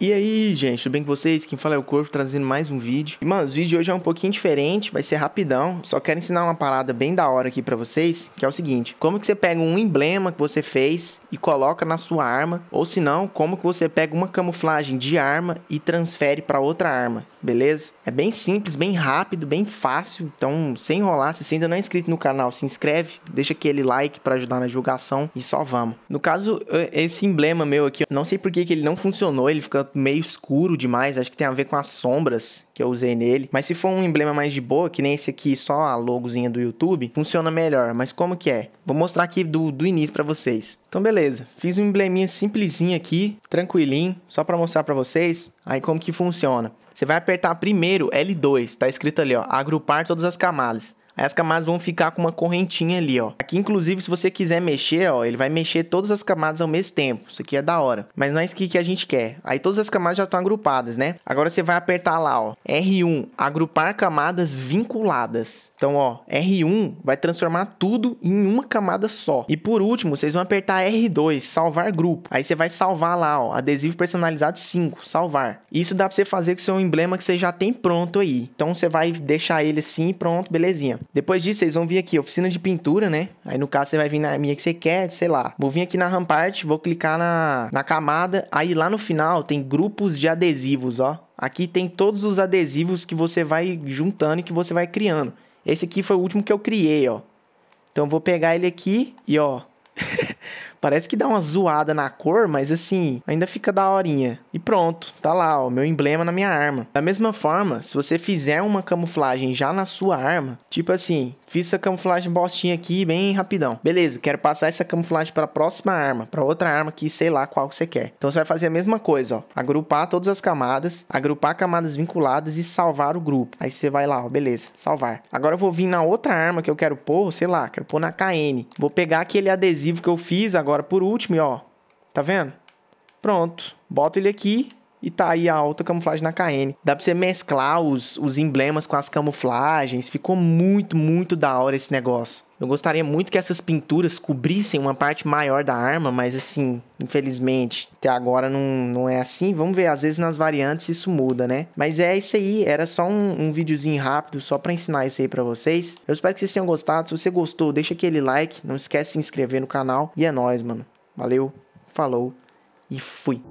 E aí, gente, tudo bem com vocês? Quem fala é o Corvo, trazendo mais um vídeo. E, mano, o vídeo de hoje é um pouquinho diferente, vai ser rapidão. Só quero ensinar uma parada bem da hora aqui pra vocês, que é o seguinte. Como que você pega um emblema que você fez e coloca na sua arma, ou se não, como que você pega uma camuflagem de arma e transfere pra outra arma, beleza? É bem simples, bem rápido, bem fácil, então sem enrolar. Se você ainda não é inscrito no canal, se inscreve, deixa aquele like pra ajudar na divulgação e só vamos. No caso, esse emblema meu aqui, não sei por que ele não funcionou, ele fica meio escuro demais, acho que tem a ver com as sombras que eu usei nele, mas se for um emblema mais de boa, que nem esse aqui, só a logozinha do YouTube, funciona melhor. Mas como que é? Vou mostrar aqui do início pra vocês. Então beleza, fiz um embleminha simplesinho aqui, tranquilinho, só pra mostrar pra vocês, aí como que funciona. Você vai apertar primeiro L2, tá escrito ali ó, agrupar todas as camadas. Aí as camadas vão ficar com uma correntinha ali, ó. Aqui, inclusive, se você quiser mexer, ó, ele vai mexer todas as camadas ao mesmo tempo. Isso aqui é da hora. Mas não é isso que a gente quer. Aí todas as camadas já estão agrupadas, né? Agora você vai apertar lá, ó. R1, agrupar camadas vinculadas. Então, ó, R1 vai transformar tudo em uma camada só. E por último, vocês vão apertar R2, salvar grupo. Aí você vai salvar lá, ó, adesivo personalizado 5, salvar. Isso dá pra você fazer com o seu emblema que você já tem pronto aí. Então, você vai deixar ele assim e pronto, belezinha. Depois disso, vocês vão vir aqui, oficina de pintura, né? Aí, no caso, você vai vir na minha que você quer, sei lá. Vou vir aqui na Rampart, vou clicar na camada. Aí, lá no final, tem grupos de adesivos, ó. Aqui tem todos os adesivos que você vai juntando e que você vai criando. Esse aqui foi o último que eu criei, ó. Então, eu vou pegar ele aqui e, ó... Parece que dá uma zoada na cor, mas assim, ainda fica da horinha. E pronto, tá lá, ó, meu emblema na minha arma. Da mesma forma, se você fizer uma camuflagem já na sua arma, tipo assim, fiz essa camuflagem bostinha aqui, bem rapidão. Beleza, quero passar essa camuflagem pra próxima arma, pra outra arma que sei lá qual que você quer. Então você vai fazer a mesma coisa, ó. Agrupar todas as camadas, agrupar camadas vinculadas e salvar o grupo. Aí você vai lá, ó, beleza, salvar. Agora eu vou vir na outra arma que eu quero pôr, sei lá, quero pôr na KN. Vou pegar aquele adesivo que eu fiz agora. Agora por último, ó, tá vendo? Pronto, bota ele aqui e tá aí a outra camuflagem na KN. Dá pra você mesclar os emblemas com as camuflagens, ficou muito, muito da hora esse negócio. Eu gostaria muito que essas pinturas cobrissem uma parte maior da arma, mas assim, infelizmente, até agora não é assim. Vamos ver, às vezes nas variantes isso muda, né? Mas é isso aí, era só um videozinho rápido, só pra ensinar isso aí pra vocês. Eu espero que vocês tenham gostado, se você gostou, deixa aquele like, não esquece de se inscrever no canal. E é nóis, mano. Valeu, falou e fui!